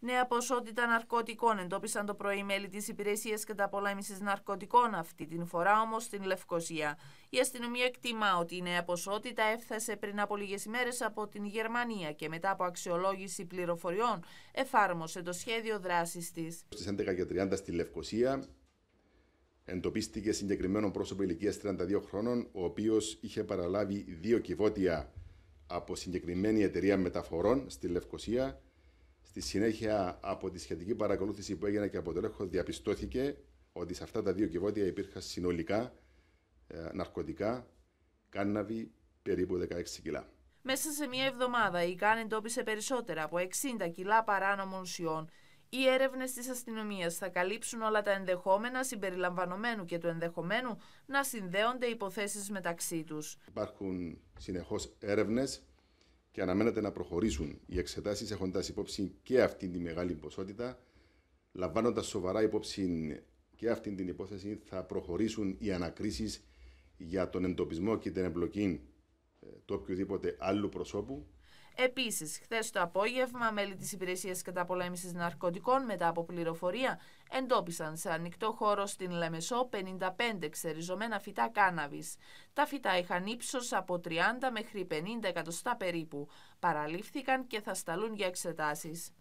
Νέα ποσότητα ναρκωτικών εντόπισαν το πρωί μέλη της Υπηρεσίας Καταπολέμησης Ναρκωτικών, αυτή την φορά όμως στην Λευκοσία. Η αστυνομία εκτιμά ότι η νέα ποσότητα έφτασε πριν από λίγες ημέρες από την Γερμανία και μετά από αξιολόγηση πληροφοριών εφάρμοσε το σχέδιο δράσης της. Στις 11:30 στη Λευκοσία εντοπίστηκε συγκεκριμένο πρόσωπο ηλικίας 32 χρόνων, ο οποίος είχε παραλάβει 2 κυβότια από συγκεκριμένη εταιρεία μεταφορών στη Λευκοσία. Στη συνέχεια, από τη σχετική παρακολούθηση που έγινε και από τον έλεγχο, διαπιστώθηκε ότι σε αυτά τα 2 κυβότια υπήρχαν συνολικά ναρκωτικά, κάναβι, περίπου 16 κιλά. Μέσα σε μία εβδομάδα, η ΚΑΝ εντόπισε περισσότερα από 60 κιλά παράνομων ουσιών. Οι έρευνες της αστυνομίας θα καλύψουν όλα τα ενδεχόμενα, συμπεριλαμβανομένου και του ενδεχομένου να συνδέονται υποθέσεις μεταξύ τους. Υπάρχουν συνεχώς έρευνες και αναμένεται να προχωρήσουν οι εξετάσεις έχοντας υπόψη και αυτήν τη μεγάλη ποσότητα. Λαμβάνοντας σοβαρά υπόψη και αυτήν την υπόθεση, θα προχωρήσουν οι ανακρίσεις για τον εντοπισμό και την εμπλοκή του οποιοδήποτε άλλου προσώπου. Επίσης, χθες το απόγευμα, μέλη της Υπηρεσίας Καταπολέμησης Ναρκωτικών, μετά από πληροφορία, εντόπισαν σε ανοιχτό χώρο στην Λεμεσό 55 ξεριζωμένα φυτά κάναβης. Τα φυτά είχαν ύψος από 30 μέχρι 50 εκατοστά περίπου. Παραλήφθηκαν και θα σταλούν για εξετάσεις.